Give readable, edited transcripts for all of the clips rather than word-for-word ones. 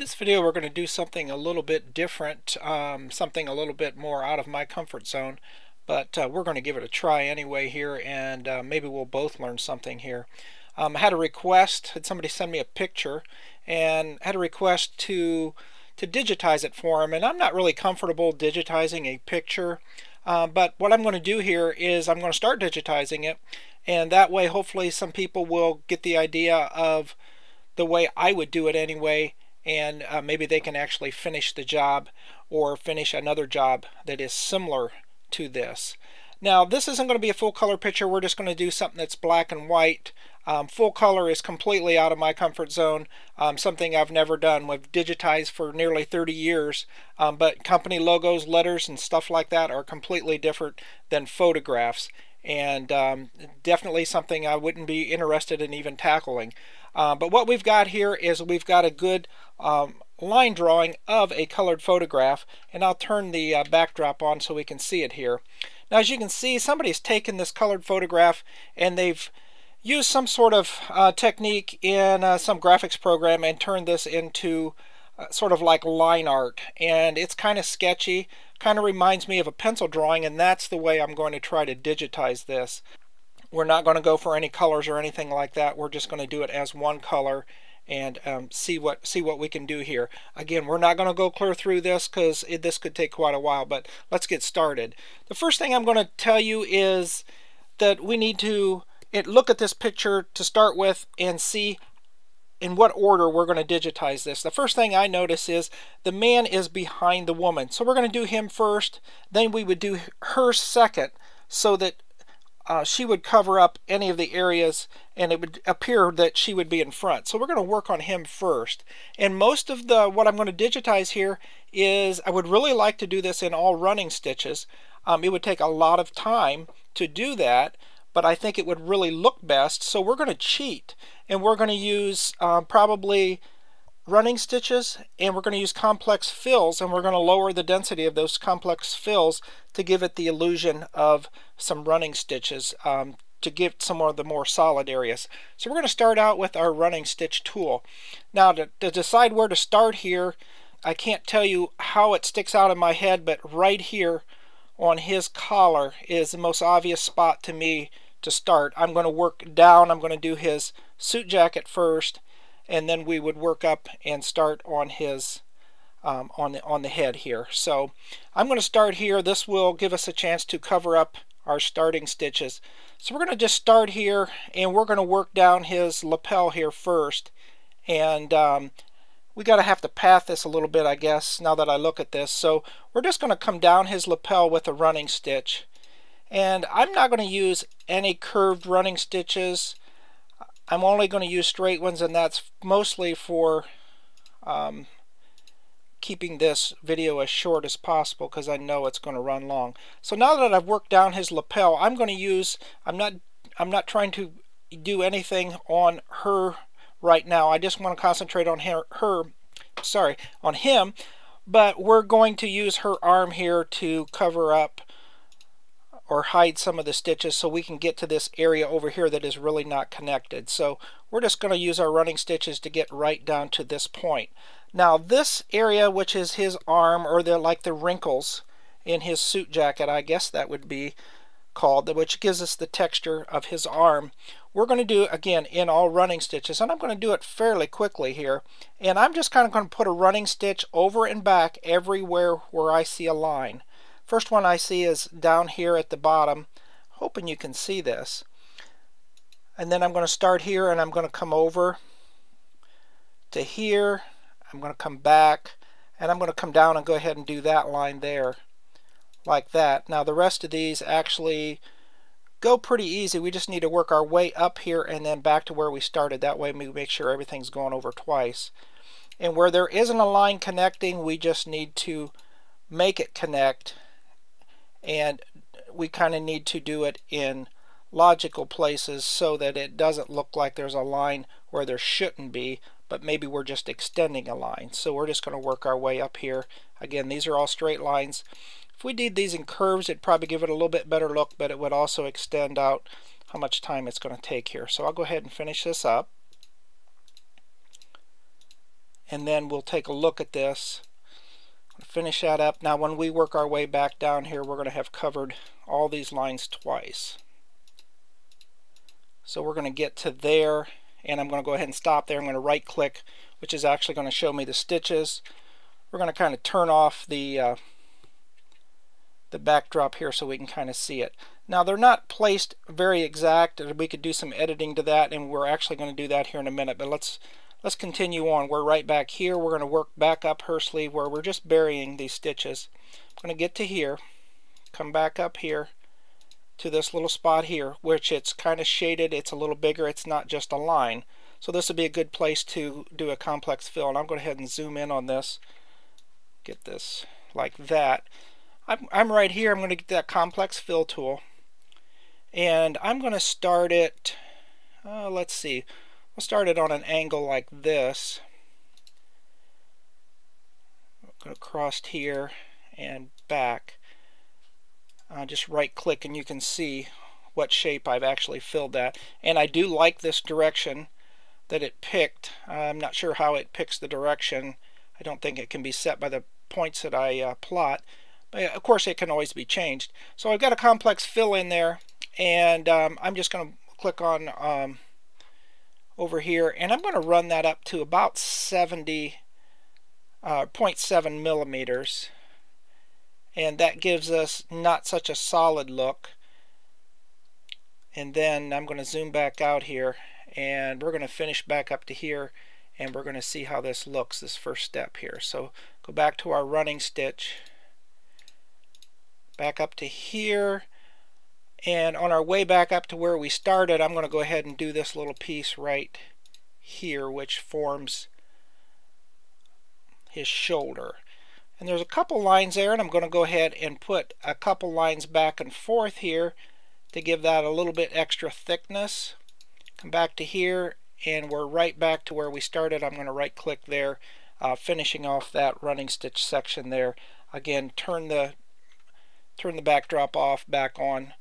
this video we're going to do something a little bit different, something a little bit more out of my comfort zone, but we're going to give it a try anyway here, and maybe we'll both learn something here. I had a request, had somebody send me a picture, and had a request to digitize it for him, and I'm not really comfortable digitizing a picture, but what I'm going to do here is I'm going to start digitizing it, and that way hopefully some people will get the idea of the way I would do it anyway, and maybe they can actually finish the job or finish another job that is similar to this. Now this isn't going to be a full color picture, we're just going to do something that's black and white. Full color is completely out of my comfort zone, something I've never done. We've digitized for nearly 30 years, but company logos, letters, and stuff like that are completely different than photographs, and definitely something I wouldn't be interested in even tackling. But what we've got here is we've got a good line drawing of a colored photograph, and I'll turn the backdrop on so we can see it here. Now as you can see, somebody's taken this colored photograph and they've used some sort of technique in some graphics program and turned this into sort of like line art, and it's kind of sketchy, kind of reminds me of a pencil drawing, and that's the way I'm going to try to digitize this. We're not going to go for any colors or anything like that, we're just going to do it as one color and see what we can do here. Again, we're not going to go clear through this because this could take quite a while, but let's get started. The first thing I'm going to tell you is that we need to look at this picture to start with and see in what order we're going to digitize this. The first thing I notice is the man is behind the woman, so we're going to do him first, then we would do her second, so that she would cover up any of the areas and it would appear that she would be in front. So we're going to work on him first, and most of the what I'm going to digitize here is, I would really like to do this in all running stitches. It would take a lot of time to do that, but I think it would really look best, so we're going to cheat, and we're going to use probably running stitches, and we're going to use complex fills, and we're going to lower the density of those complex fills to give it the illusion of some running stitches, to give some of the more solid areas. So we're going to start out with our running stitch tool. Now to decide where to start here, I can't tell you how it sticks out in my head, but right here on his collar is the most obvious spot to me to start. I'm going to work down, I'm going to do his suit jacket first, and then we would work up and start on his on the head here. So I'm going to start here. This will give us a chance to cover up our starting stitches. So we're going to just start here, and we're going to work down his lapel here first, and we gotta have to path this a little bit, I guess, now that I look at this. So we're just gonna come down his lapel with a running stitch, and I'm not gonna use any curved running stitches, I'm only gonna use straight ones, and that's mostly for keeping this video as short as possible because I know it's gonna run long. So now that I've worked down his lapel, I'm gonna use, I'm not trying to do anything on her right now, I just want to concentrate on him, but we're going to use her arm here to cover up or hide some of the stitches so we can get to this area over here that is really not connected. So we're just going to use our running stitches to get right down to this point. Now this area, which is his arm, or the like the wrinkles in his suit jacket, I guess that would be called, which gives us the texture of his arm, we're going to do again in all running stitches, and I'm going to do it fairly quickly here, and I'm just kind of going to put a running stitch over and back everywhere where I see a line. First one I see is down here at the bottom, hoping you can see this, and then I'm going to start here and I'm going to come over to here, I'm going to come back, and I'm going to come down and go ahead and do that line there like that. Now the rest of these actually go pretty easy, we just need to work our way up here and then back to where we started, that way we make sure everything's going over twice, and where there isn't a line connecting we just need to make it connect, and we kind of need to do it in logical places so that it doesn't look like there's a line where there shouldn't be, but maybe we're just extending a line. So we're just going to work our way up here. Again, these are all straight lines. If we did these in curves, it'd probably give it a little bit better look, but it would also extend out how much time it's going to take here. So I'll go ahead and finish this up. and then we'll take a look at this, finish that up. Now when we work our way back down here, we're going to have covered all these lines twice. So we're going to get to there, and I'm going to go ahead and stop there. I'm going to right click, which is actually going to show me the stitches. We're going to kind of turn off the backdrop here so we can kind of see it. Now they're not placed very exact, and we could do some editing to that, and we're actually going to do that here in a minute, but let's continue on. We're right back here. We're going to work back up her sleeve where we're just burying these stitches. I'm going to get to here, come back up here to this little spot here, which it's kind of shaded, it's a little bigger, it's not just a line. So this would be a good place to do a complex fill, and I'm going to go ahead and zoom in on this, get this like that. I'm right here. I'm going to get that complex fill tool, and I'm going to start it, let's see, we'll start it on an angle like this. Go across here and back. Just right click and you can see what shape I've actually filled that, and I do like this direction that it picked. I'm not sure how it picks the direction. I don't think it can be set by the points that I plot. Of course it can always be changed. So I've got a complex fill in there, and I'm just going to click on over here, and I'm going to run that up to about 0.7 millimeters, and that gives us not such a solid look. And then I'm going to zoom back out here, and we're going to finish back up to here, and we're going to see how this looks, this first step here. So go back to our running stitch, back up to here, and on our way back up to where we started, I'm going to go ahead and do this little piece right here, which forms his shoulder. And there's a couple lines there, and I'm going to go ahead and put a couple lines back and forth here to give that a little bit extra thickness. Come back to here, and we're right back to where we started. I'm going to right click there, finishing off that running stitch section there. Again, turn the backdrop off, back on.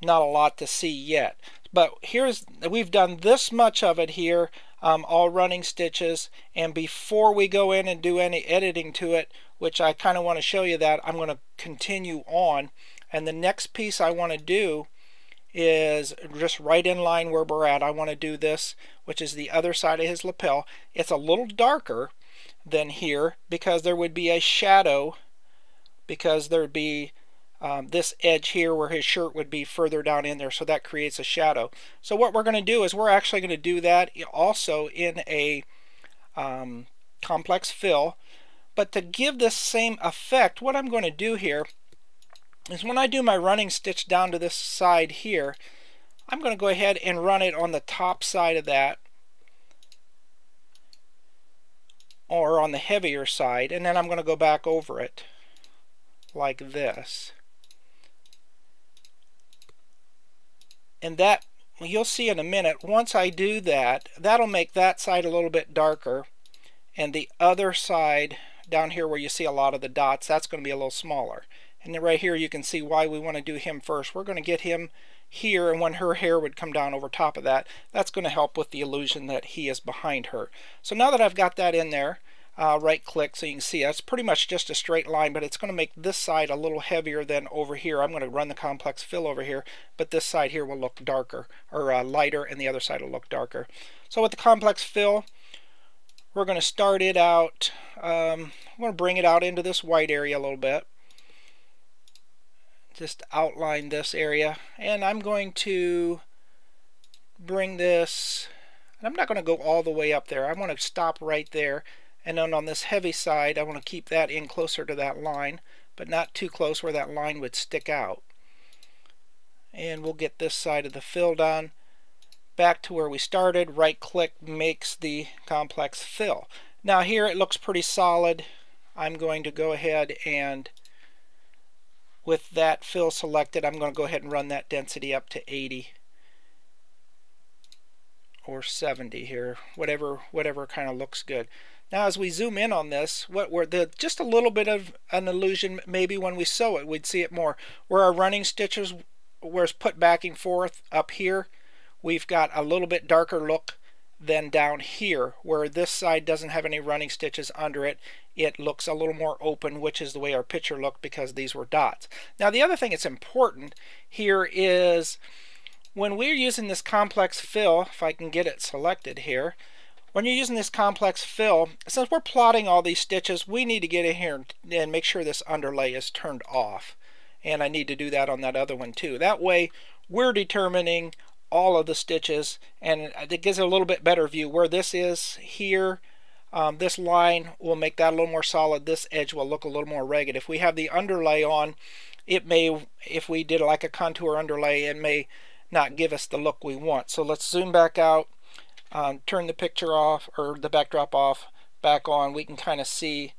Not a lot to see yet, but here's, we've done this much of it here, all running stitches. And before we go in and do any editing to it, which I kind of want to show you that, I'm going to continue on, and the next piece I want to do is just right in line where we're at. I want to do this, which is the other side of his lapel. It's a little darker than here because there would be a shadow, because there'd be this edge here where his shirt would be further down in there, so that creates a shadow. So what we're going to do is we're actually going to do that also in a complex fill. But to give this same effect, what I'm going to do here is when I do my running stitch down to this side here, I'm going to go ahead and run it on the top side of that, or on the heavier side, and then I'm going to go back over it like this. And that, you'll see in a minute, once I do that, that'll make that side a little bit darker, and the other side down here where you see a lot of the dots, that's going to be a little smaller. And then right here you can see why we want to do him first. We're going to get him here, and when her hair would come down over top of that, that's going to help with the illusion that he is behind her. So now that I've got that in there, right click so you can see that's pretty much just a straight line, but it's going to make this side a little heavier than over here. I'm going to run the complex fill over here, but this side here will look darker, or lighter, and the other side will look darker. So with the complex fill, we're going to start it out, I'm going to bring it out into this white area a little bit, just outline this area, and I'm going to bring this, and I'm not going to go all the way up there, I want to stop right there. And then on this heavy side, I want to keep that in closer to that line, but not too close where that line would stick out. And we'll get this side of the fill done. Back to where we started, right click makes the complex fill. Now here it looks pretty solid. I'm going to go ahead and, with that fill selected, I'm going to go ahead and run that density up to 80. Or 70 here, whatever kind of looks good. Now as we zoom in on this, what were the, just a little bit of an illusion, maybe when we sew it we'd see it more, where our running stitches were put back and forth up here, we've got a little bit darker look than down here where this side doesn't have any running stitches under it. It looks a little more open, which is the way our picture looked because these were dots. Now the other thing that's important here is when we're using this complex fill, if I can get it selected here, when you're using this complex fill, since we're plotting all these stitches, we need to get in here and make sure this underlay is turned off. And I need to do that on that other one too. That way we're determining all of the stitches, and it gives it a little bit better view where this is here. This line will make that a little more solid. This edge will look a little more ragged. If we have the underlay on, it may, if we did like a contour underlay, it may not give us the look we want. So let's zoom back out, turn the picture off, or the backdrop off, back on. We can kind of see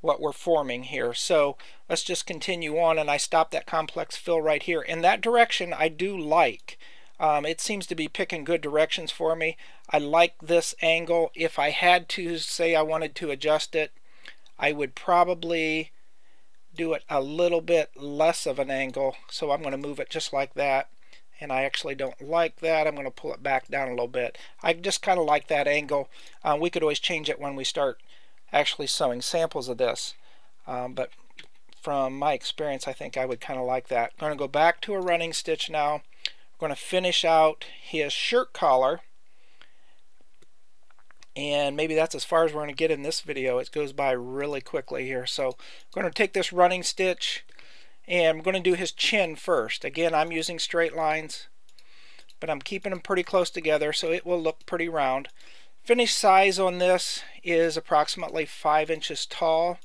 what we're forming here. So let's just continue on, and I stop that complex fill right here. In that direction I do like. It seems to be picking good directions for me. I like this angle. If I had to say I wanted to adjust it, I would probably do it a little bit less of an angle. So I'm going to move it just like that. And I actually don't like that. I'm going to pull it back down a little bit. I just kind of like that angle. We could always change it when we start actually sewing samples of this, but from my experience I think I would kind of like that. I'm going to go back to a running stitch now. I'm going to finish out his shirt collar, and maybe that's as far as we're going to get in this video. It goes by really quickly here. So I'm going to take this running stitch and I'm going to do his chin first. Again, I'm using straight lines, but I'm keeping them pretty close together so it will look pretty round. Finished size on this is approximately 5 inches tall.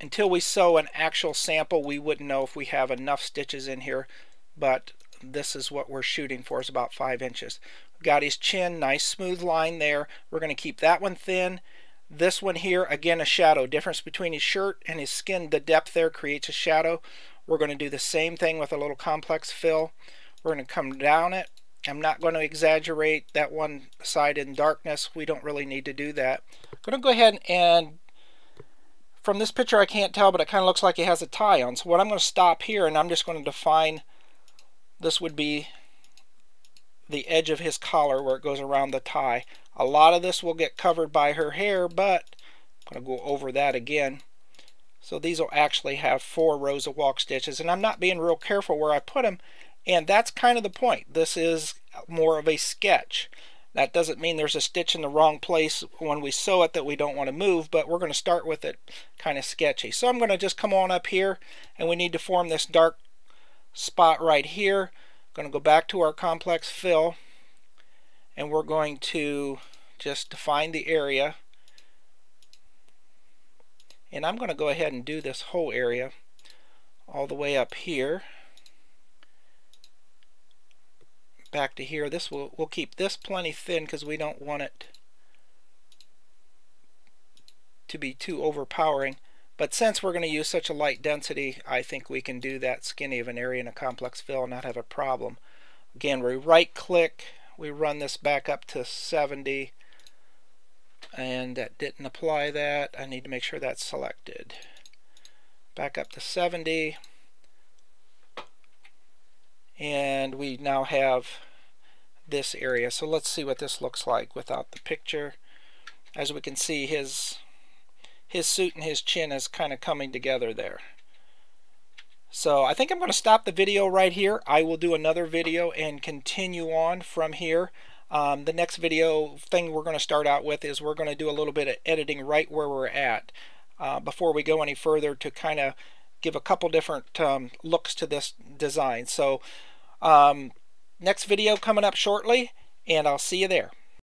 Until we sew an actual sample, we wouldn't know if we have enough stitches in here, but this is what we're shooting for, is about 5 inches. We've got his chin, nice smooth line there. We're going to keep that one thin. This one here, again, a shadow. Difference between his shirt and his skin, the depth there creates a shadow. We're going to do the same thing with a little complex fill. We're going to come down it. I'm not going to exaggerate that one side in darkness. We don't really need to do that. I'm going to go ahead, and from this picture I can't tell, but it kind of looks like it has a tie on. So what I'm going to stop here, and I'm just going to define, this would be the edge of his collar where it goes around the tie. A lot of this will get covered by her hair, but I'm going to go over that again. So these will actually have 4 rows of walk stitches, and I'm not being real careful where I put them. And that's kind of the point. This is more of a sketch. That doesn't mean there's a stitch in the wrong place when we sew it that we don't want to move, but we're going to start with it kind of sketchy. So I'm going to just come on up here, and we need to form this dark spot right here. I'm going to go back to our complex fill, and we're going to just define the area. And I'm going to go ahead and do this whole area all the way up here. Back to here. This will, we'll keep this plenty thin because we don't want it to be too overpowering. But since we're going to use such a light density, I think we can do that skinny of an area in a complex fill and not have a problem. Again, we right click, we run this back up to 70, and that didn't apply that. I need to make sure that's selected. Back up to 70. And we now have this area. So let's see what this looks like without the picture. As we can see, his suit and his chin is kind of coming together there. So I think I'm going to stop the video right here. I will do another video and continue on from here. The next video thing we're going to start out with is we're going to do a little bit of editing right where we're at before we go any further, to kind of give a couple different looks to this design. So next video coming up shortly, and I'll see you there.